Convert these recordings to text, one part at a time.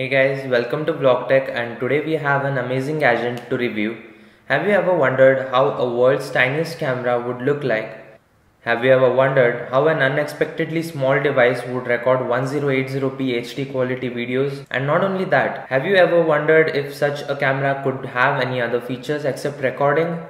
Hey guys, welcome to VLOGTECH, and today we have an amazing gadget to review. Have you ever wondered how a world's tiniest camera would look like? Have you ever wondered how an unexpectedly small device would record 1080p HD quality videos? And not only that, have you ever wondered if such a camera could have any other features except recording?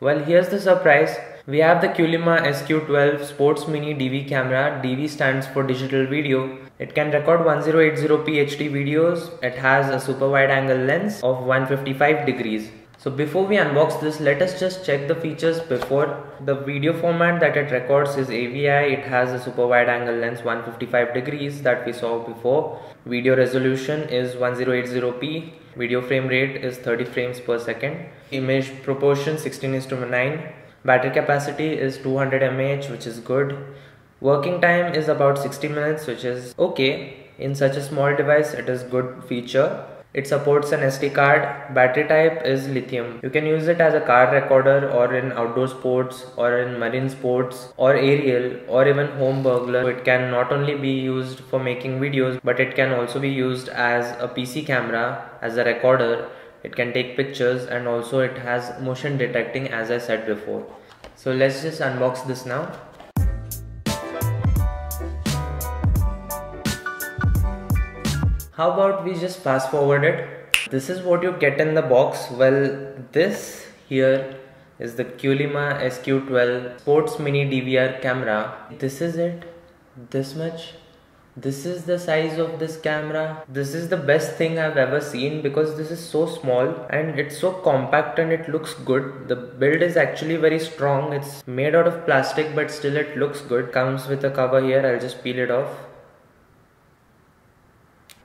Well, here's the surprise. We have the Quelima SQ12 Sports Mini DV camera. DV stands for digital video. It can record 1080p HD videos. It has a super wide angle lens of 155 degrees. So before we unbox this, let us just check the features before. The video format that it records is AVI. It has a super wide angle lens 155 degrees that we saw before. Video resolution is 1080p. Video frame rate is 30 frames per second. Image proportion 16:9. Battery capacity is 200 mAh, which is good. Working time is about 60 minutes, which is okay. In such a small device, it is good feature. It supports an SD card. Battery type is lithium. You can use it as a car recorder or in outdoor sports or in marine sports or aerial or even home burglar. So it can not only be used for making videos, but it can also be used as a PC camera, as a recorder. It can take pictures, and also it has motion detecting, as I said before. So let's just unbox this now. How about we just fast forward it? This is what you get in the box. Well, this here is the Quelima SQ12 Sports Mini DVR camera. This is it. This much. This is the size of this camera. This is the best thing I've ever seen because this is so small and it's so compact and it looks good. The build is actually very strong. It's made out of plastic, but still it looks good. Comes with a cover here. I'll just peel it off.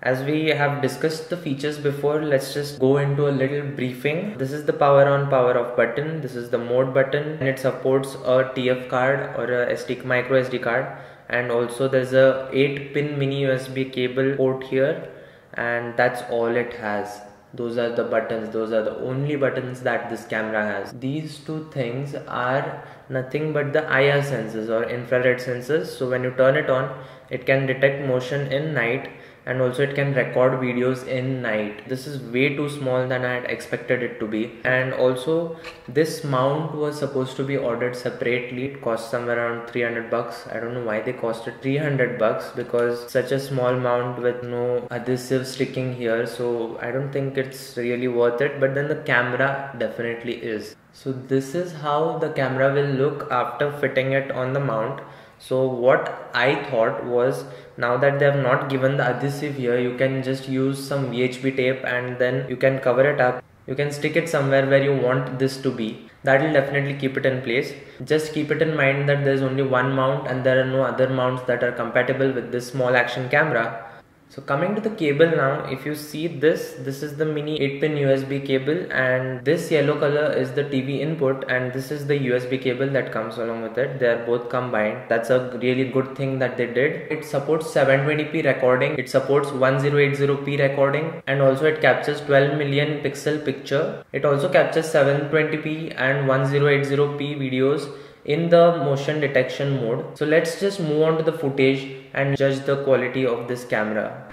As we have discussed the features before, let's just go into a little briefing. This is the power on, power off button. This is the mode button, and it supports a TF card or a micro SD card. And also there's a 8-pin mini USB cable port here, and that's all it has. Those are the buttons. Those are the only buttons that this camera has. These two things are nothing but the IR sensors or infrared sensors. So when you turn it on, it can detect motion in night, and also it can record videos in night. This is way too small than I had expected it to be. And also this mount was supposed to be ordered separately. It cost somewhere around 300 bucks. I don't know why they costed 300 bucks because such a small mount with no adhesive sticking here. So I don't think it's really worth it, but then the camera definitely is. So this is how the camera will look after fitting it on the mount. So what I thought was, now that they have not given the adhesive here, you can just use some VHB tape and then you can cover it up. You can stick it somewhere where you want this to be. That will definitely keep it in place. Just keep it in mind that there is only one mount and there are no other mounts that are compatible with this small action camera. So coming to the cable now, if you see this is the mini 8-pin USB cable, and this yellow color is the TV input, and this is the USB cable that comes along with it. They are both combined. That's a really good thing that they did. It supports 720p recording. It supports 1080p recording, and also it captures 12 million pixel picture. It also captures 720p and 1080p videos in the motion detection mode. So let's just move on to the footage and judge the quality of this camera.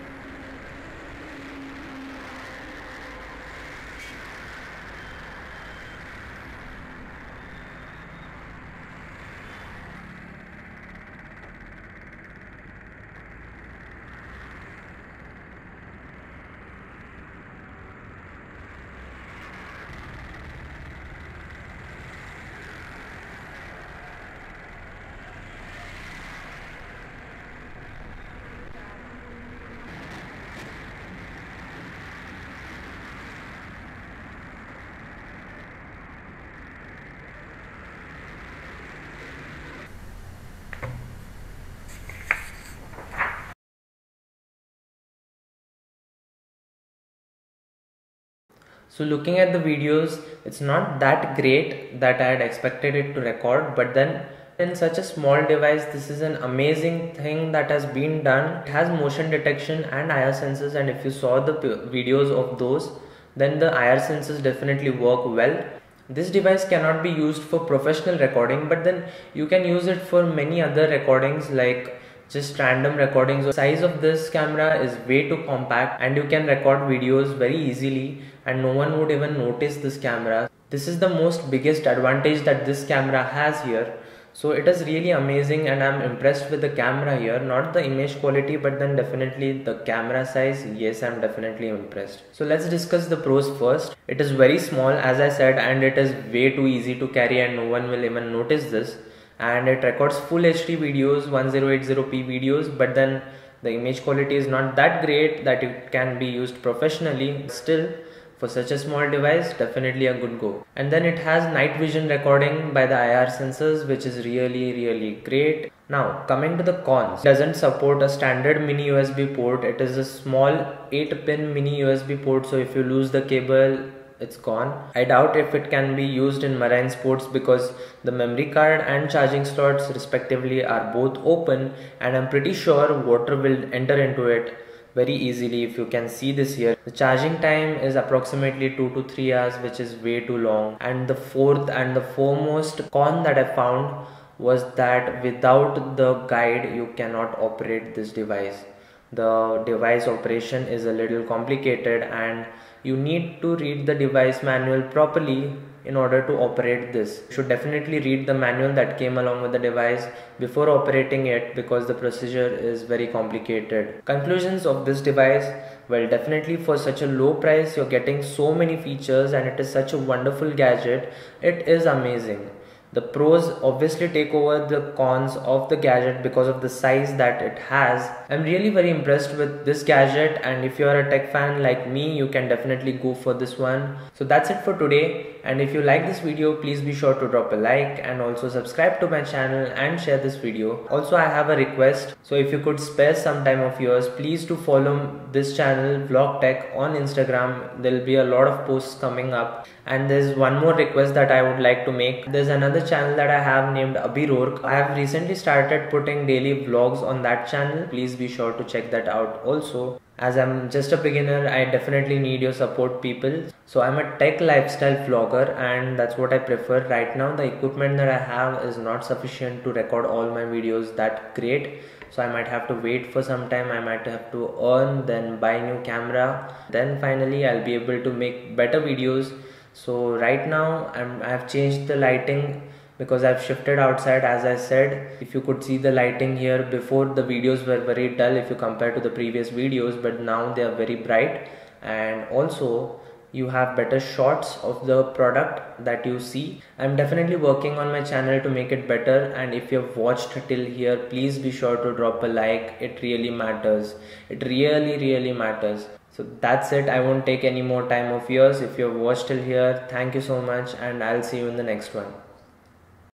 So looking at the videos, it's not that great that I had expected it to record, but then in such a small device, this is an amazing thing that has been done. It has motion detection and IR sensors, and if you saw the videos of those, then the IR sensors definitely work well. This device cannot be used for professional recording, but then you can use it for many other recordings like just random recordings. The size of this camera is way too compact and you can record videos very easily and no one would even notice this camera. This is the most biggest advantage that this camera has here. So it is really amazing and I'm impressed with the camera here, not the image quality but then definitely the camera size. Yes, I'm definitely impressed. So let's discuss the pros first. It is very small as I said and it is way too easy to carry and no one will even notice this, and it records full HD videos, 1080p videos, but then the image quality is not that great that it can be used professionally. Still, for such a small device, definitely a good go. And then it has night vision recording by the IR sensors, which is really great. Now coming to the cons, it doesn't support a standard mini USB port. It is a small 8-pin mini USB port, so if you lose the cable, it's gone. I doubt if it can be used in marine sports because the memory card and charging slots respectively are both open, and I'm pretty sure water will enter into it very easily. If you can see this here, the charging time is approximately 2 to 3 hours, which is way too long. And the fourth and the foremost con that I found was that without the guide you cannot operate this device. The device operation is a little complicated and you need to read the device manual properly in order to operate this. You should definitely read the manual that came along with the device before operating it because the procedure is very complicated. Conclusions of this device, well, definitely for such a low price you're getting so many features and it is such a wonderful gadget. It is amazing. The pros obviously take over the cons of the gadget because of the size that it has. I'm really very impressed with this gadget, and if you're a tech fan like me, you can definitely go for this one. So that's it for today, and if you like this video, please be sure to drop a like and also subscribe to my channel and share this video. Also, I have a request. So if you could spare some time of yours, please do follow this channel VLOGTECH on Instagram. There'll be a lot of posts coming up. And there's one more request that I would like to make. There's another channel that I have named Abhi Roark. I have recently started putting daily vlogs on that channel. Please be sure to check that out also. As I'm just a beginner, I definitely need your support, people. So I'm a tech lifestyle vlogger and that's what I prefer right now. The equipment that I have is not sufficient to record all my videos that great. So I might have to wait for some time, I might have to earn, then buy a new camera. Then finally I'll be able to make better videos. So right now I've changed the lighting because I've shifted outside, as I said. If you could see the lighting here, before the videos were very dull if you compare to the previous videos, but now they are very bright, and also you have better shots of the product that you see. I'm definitely working on my channel to make it better, and if you've watched till here, please be sure to drop a like. It really matters. It really matters. So that's it. I won't take any more time of yours. If you've watched till here, thank you so much and I'll see you in the next one.